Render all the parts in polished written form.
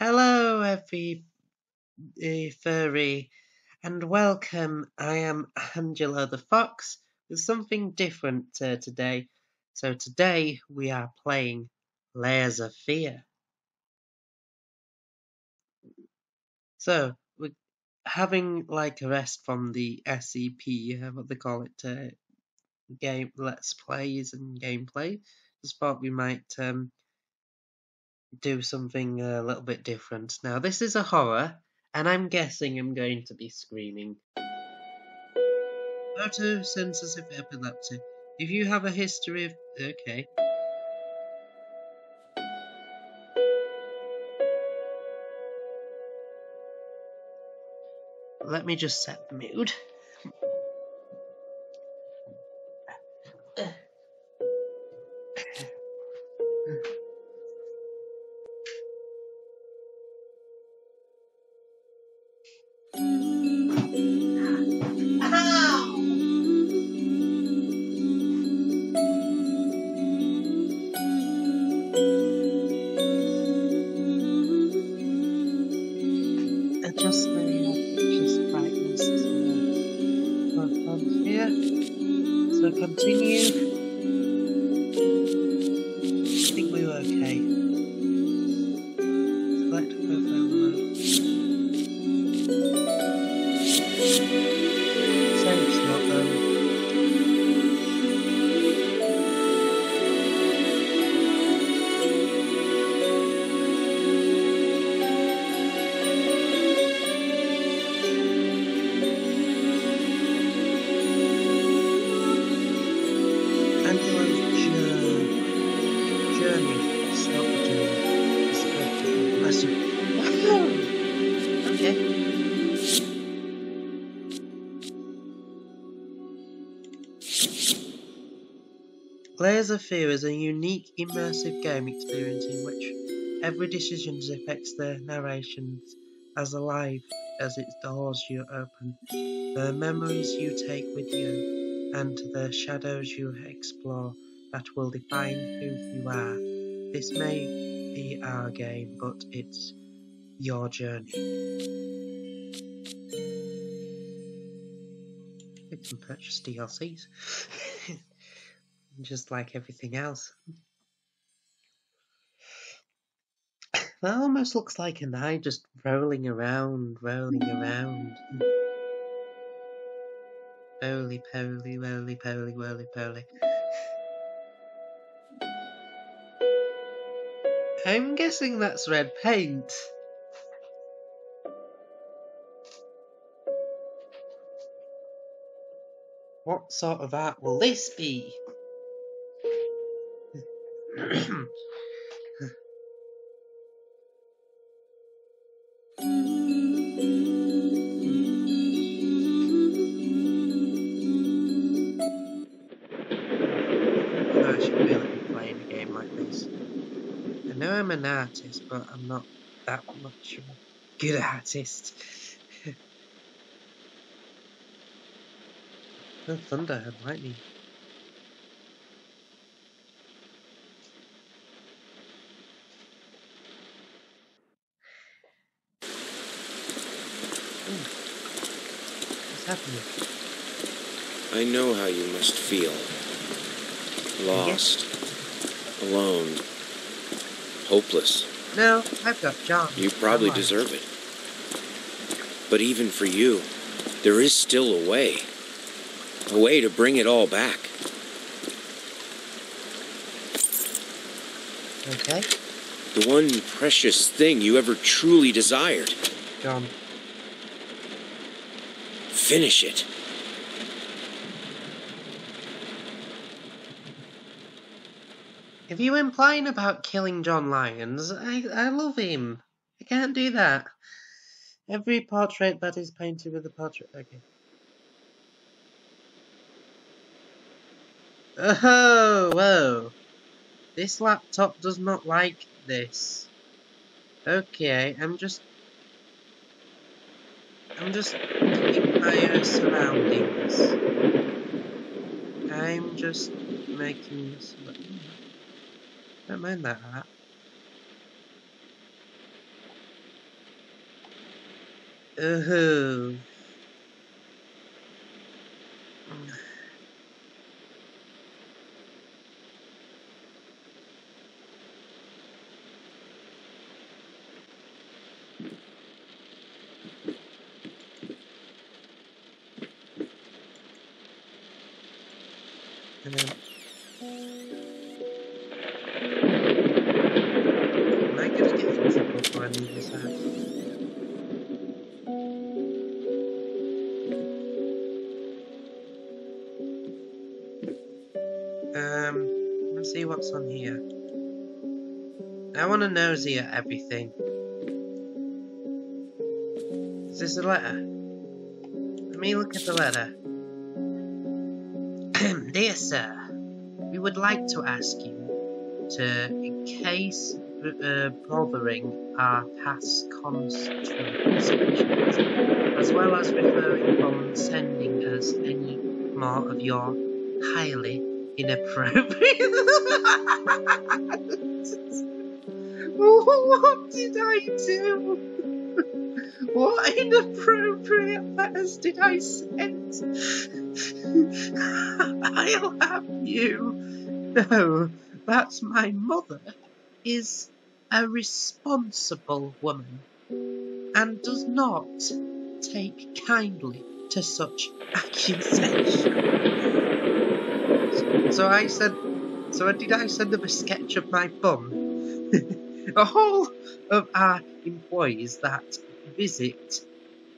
Hello, every furry, and welcome. I am Angelo the Fox with something different today. So today we are playing Layers of Fear. So we're having like a rest from the SCP, what they call it, game let's plays and gameplay. Just thought we might do something a little bit different. Now this is a horror, and I'm guessing I'm going to be screaming. Photosensitive epilepsy. If you have a history of... okay. Let me just set the mood. Layers of Fear is a unique, immersive game experience in which every decision affects the narration as alive as its doors you open, the memories you take with you, and the shadows you explore that will define who you are. This may be our game, but it's your journey. You can purchase DLCs. Just like everything else. That almost looks like an eye just rolling around. Roly poly. I'm guessing that's red paint. What sort of art will this be? I should really be playing a game like this. I know I'm an artist, but I'm not that much of a good artist. No thunder and lightning. I know how you must feel. Lost. Yes. Alone. Hopeless. No, I've got John. You probably deserve it. But even for you, there is still a way. A way to bring it all back. Okay. The one precious thing you ever truly desired. John. Finish it. If you implying about killing John Lyons, I love him. I can't do that. Every portrait that is painted with a portrait. Okay. Oh, whoa. This laptop does not like this. Okay, I'm just looking at my surroundings. I'm just making this look. Don't mind that. Ooh. And then am I gonna get things up before I leave this house? Let's see what's on here. I want to nosy at everything. Is this a letter? Let me look at the letter. Dear sir, we would like to ask you to cease bothering our past constitutions, as well as referring on sending us any more of your highly inappropriate. What did I do? What inappropriate letters did I send? I'll have you know that my mother is a responsible woman and does not take kindly to such accusations. So did I send them a sketch of my bum? A whole of our employees that visit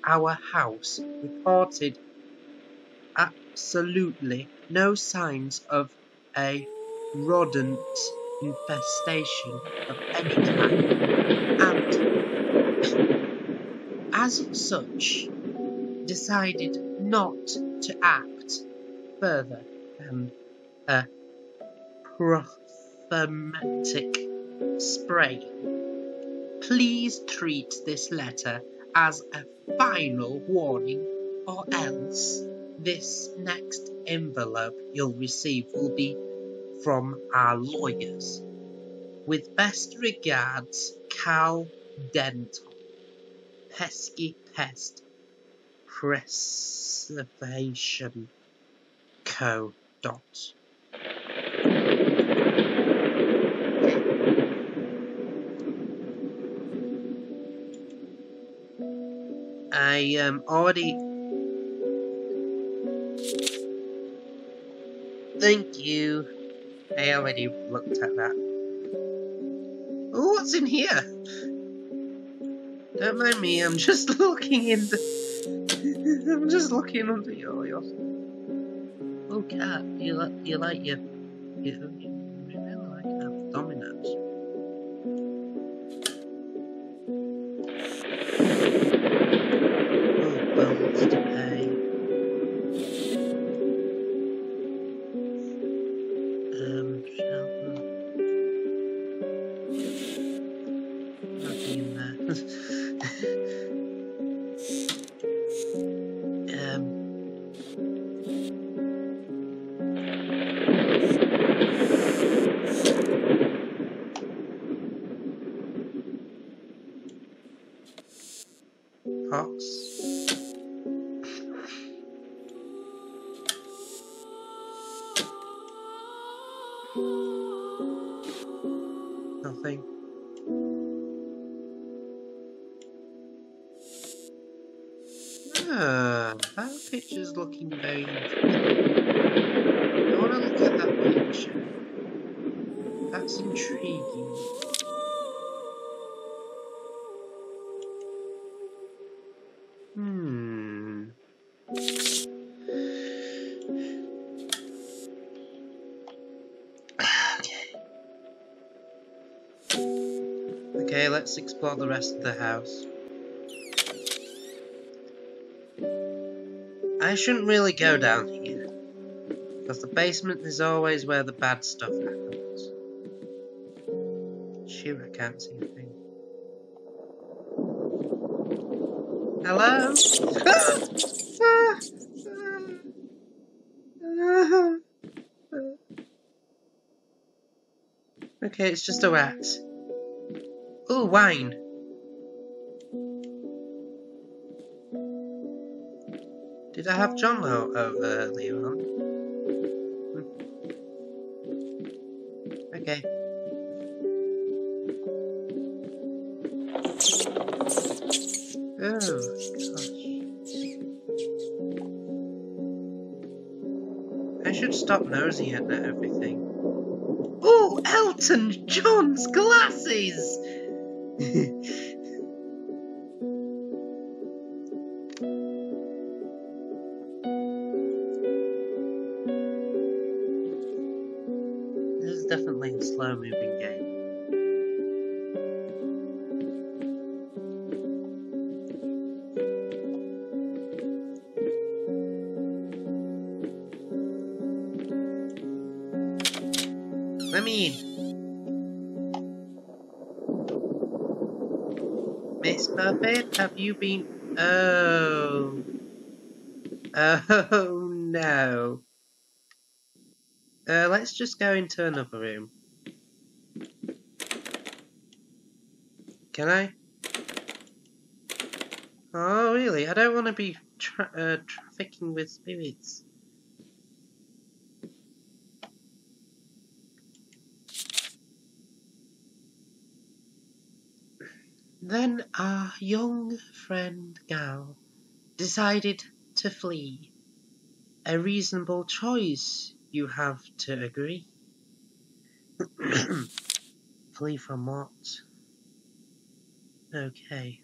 our house reported absolutely no signs of a rodent infestation of any kind, and as such decided not to act further than a prophylaxis spray. Please treat this letter as a final warning, or else this next envelope you'll receive will be from our lawyers. With best regards, Cal Dental, Pesky Pest Preservation Co. Dot. I already... Thank you. I already looked at that. Ooh, what's in here? Don't mind me, I'm just looking in the... I'm just looking under your... Oh cat, you like your... You really like abdominals. Nothing. Ah, that picture's looking very interesting. I want to look at that picture. That's intriguing. Okay, let's explore the rest of the house. I shouldn't really go down here, because the basement is always where the bad stuff happens. Shoot, I can't see a thing. Hello? Okay, it's just a rat. Ooh, wine. Did I have John later on? Okay. Oh, gosh. I should stop nosing at everything. Oh, Elton John's glasses! This is definitely a slow-moving game. Let me in. Miss Muffet, have you been... Oh. Oh, no. Let's just go into another room. Can I? Oh, really? I don't want to be trafficking with spirits. Then our young friend Gal decided to flee. A reasonable choice, you have to agree. Flee from what? Okay.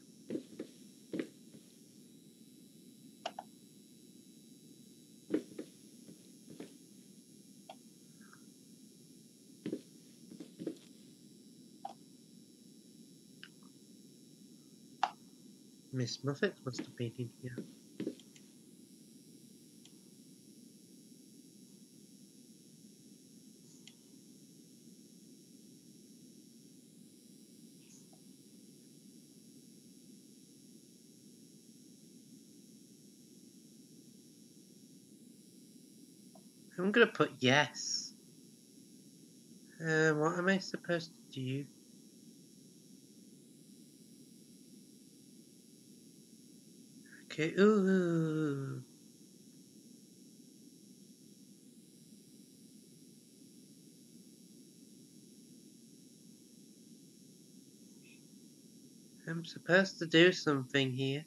Miss Muffet must have been in here. I'm gonna put yes. What am I supposed to do? Okay, ooh. I'm supposed to do something here.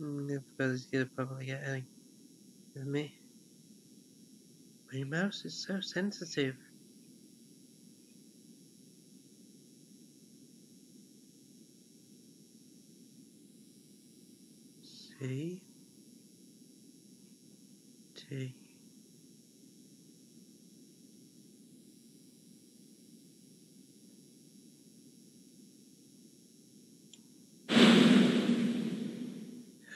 I suppose you'll probably get any with me. My mouse is so sensitive. T. T.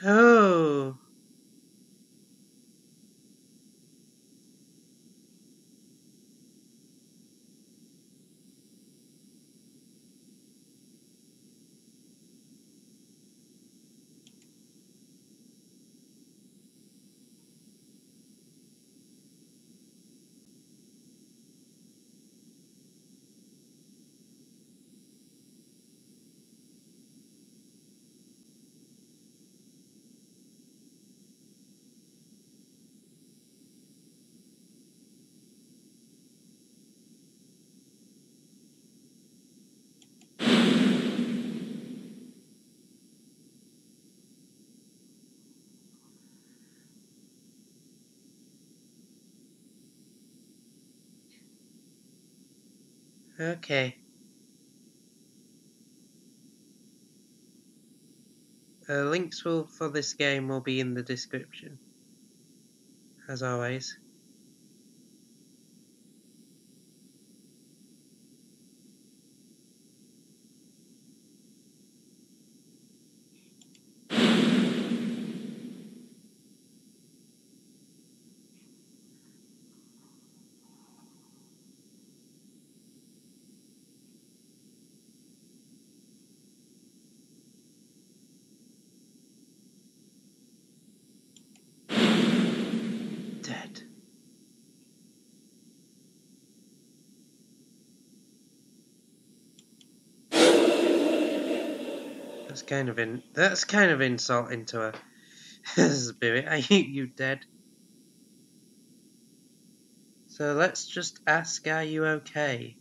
Oh. Okay. Links for this game will be in the description, as always. That's kind of insulting to her. Spirit, I hate you dead. So let's just ask, are you okay?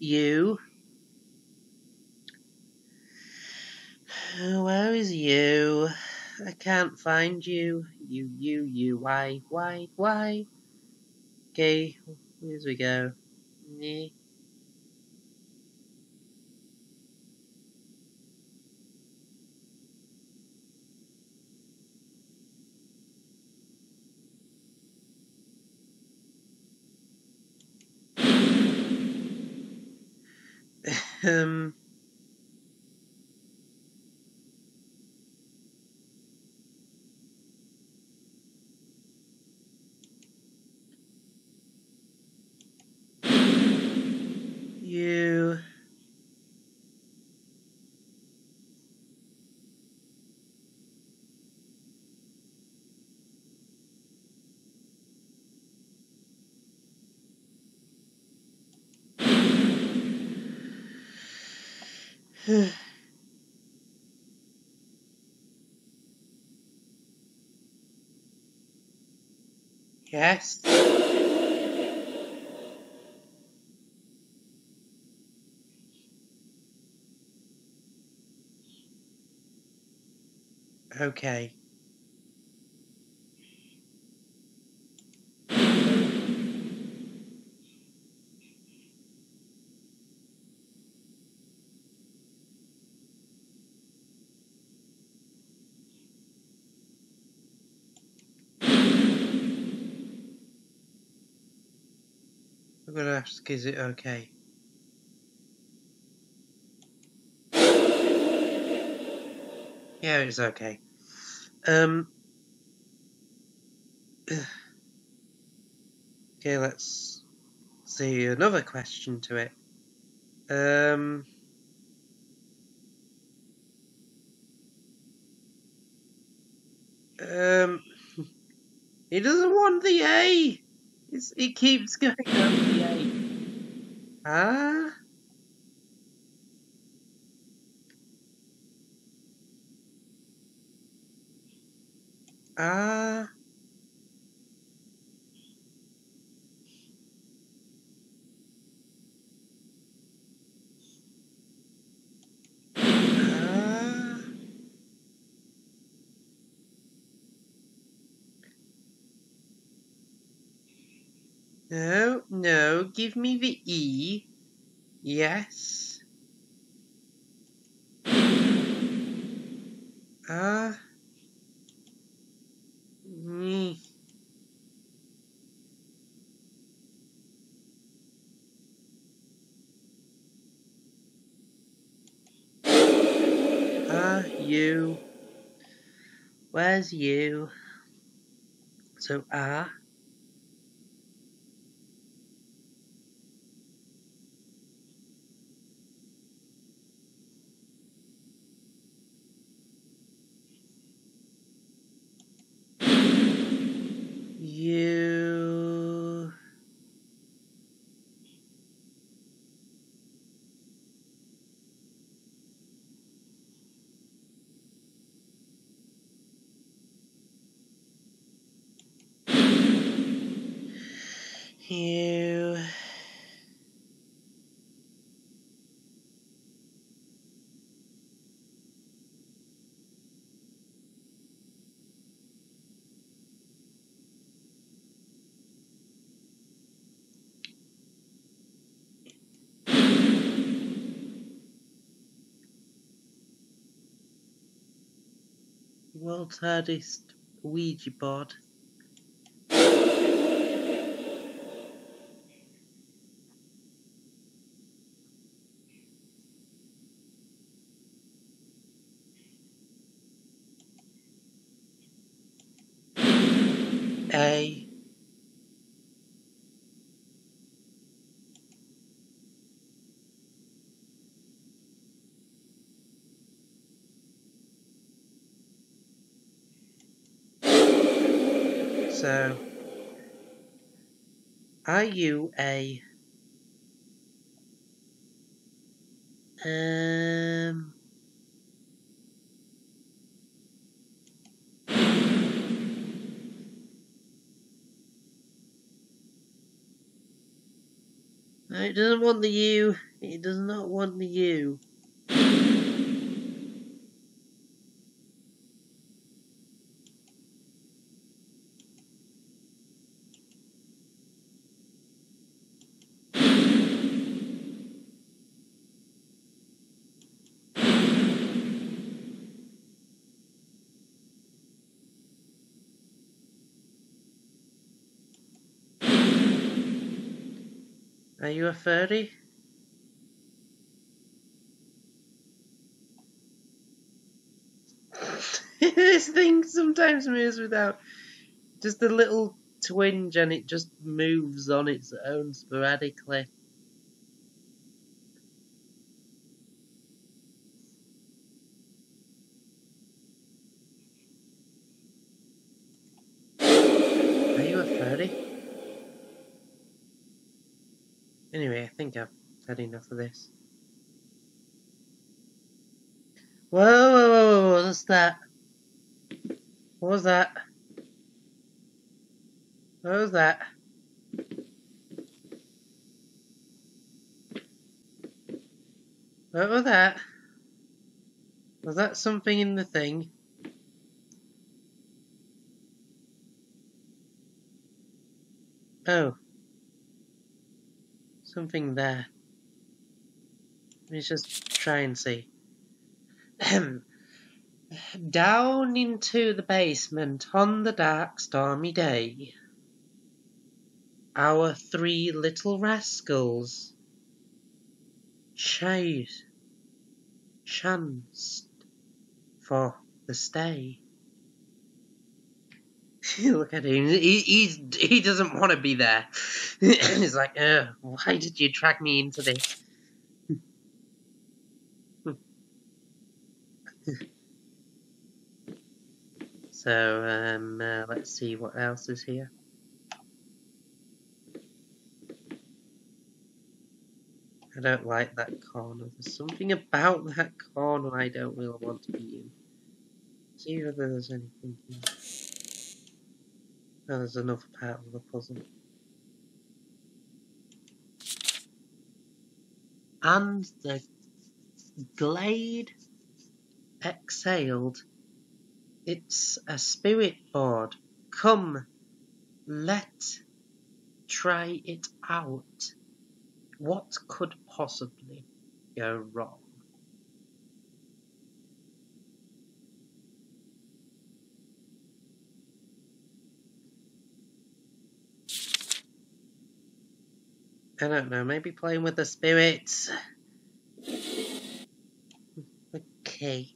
You? Where is you? I can't find you. You, why? Okay, here we go. Nah. You... Yes. Okay. I'm gonna ask, is it okay? Yeah, it's okay. Okay, let's see another question to it. He doesn't want the A. It keeps going up the A. Ah. No, give me the E. Yes. Me. You. Where's you? So, you. You. world's hardest Ouija board. A. So, are you a No, it doesn't want the U. It does not want the U. Are you a furry? This thing sometimes moves without just a little twinge, and it just moves on its own sporadically. Anyway, I think I've had enough of this. Whoa, whoa, whoa, whoa, what's that? What was that? What was that? What was that? Was that something in the thing? Oh. Something there. Let's just try and see. Down into the basement on the dark stormy day, our three little rascals chanced for the stay. Look at him. He doesn't want to be there. He's like, why did you drag me into this? So, let's see what else is here. I don't like that corner. There's something about that corner I don't really want to be in. See whether there's anything here. Oh, there's another part of the puzzle. And the glade exhaled. It's a spirit board. Come, let's try it out. What could possibly go wrong? I don't know, maybe playing with the spirits. Okay.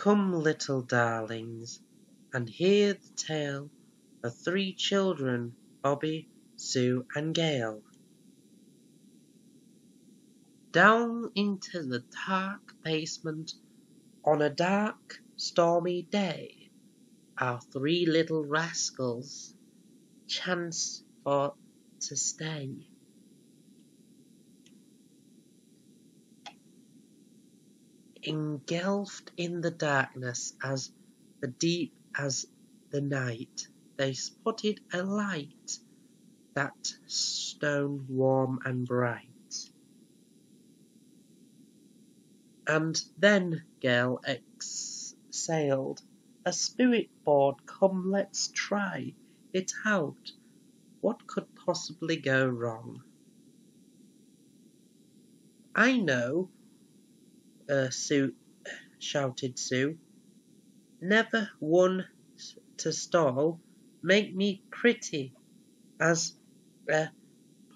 Come, little darlings, and hear the tale of three children, Bobby, Sue and Gail. Down into the dark basement on a dark, stormy day, our three little rascals chance for to stay. Engulfed in the darkness as the deep as the night, they spotted a light, that stone warm and bright. And then Gale exhaled, "A spirit board, come let's try it out. What could possibly go wrong?" "I know," shouted Sue. "Never one to stall. Make me pretty as a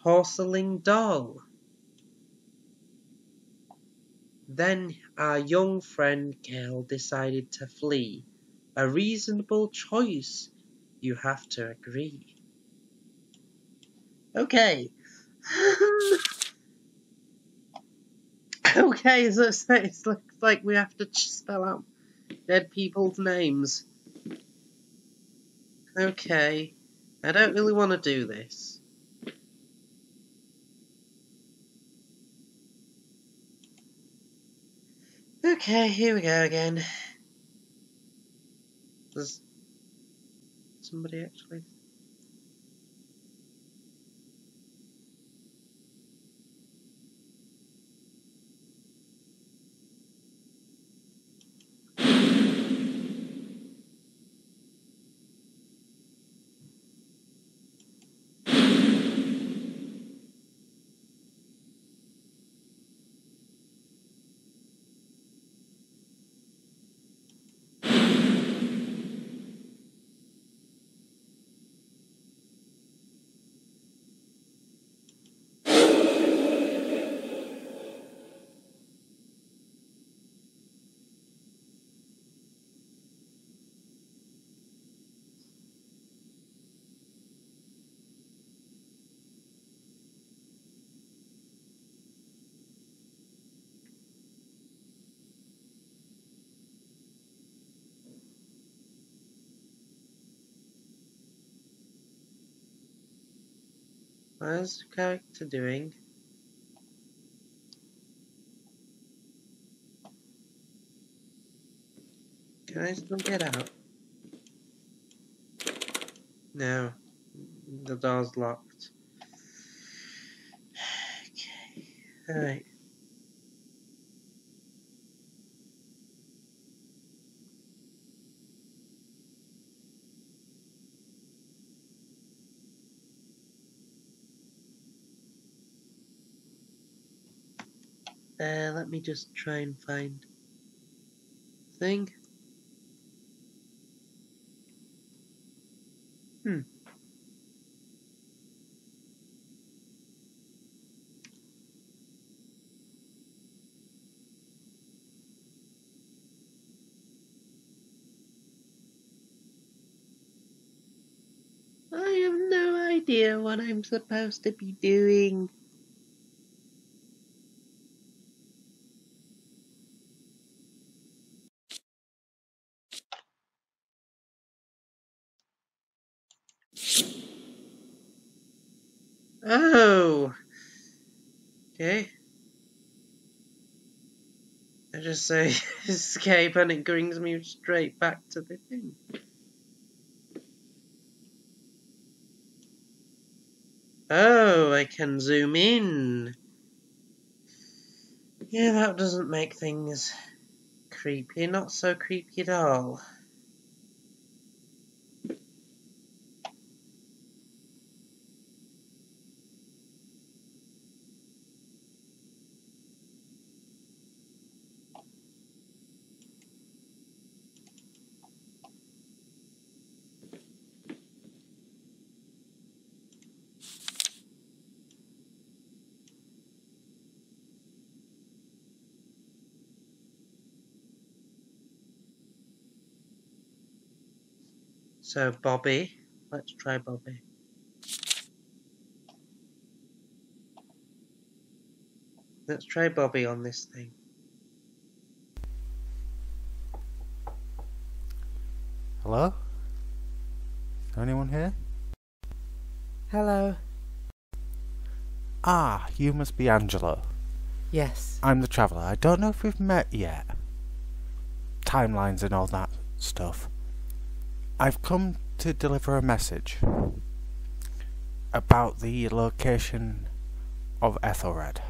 porcelain doll." Then our young friend Gale decided to flee. A reasonable choice, you have to agree. Okay. Okay, so it looks like we have to spell out dead people's names. Okay. I don't really want to do this. Okay, here we go again. There's somebody actually. What is the character doing? Can I still get out? No, the door's locked. Okay, alright. Let me just try and find the thing. I have no idea what I'm supposed to be doing. Oh, okay. I just say escape and it brings me straight back to the thing. Oh, I can zoom in. Yeah, that doesn't make things creepy, not so creepy at all. So Bobby, let's try Bobby. Let's try Bobby on this thing. Hello? Is there anyone here? Hello. Ah, you must be Angelo. Yes. I'm the traveller. I don't know if we've met yet. timelines and all that stuff. I've come to deliver a message about the location of Ethelred.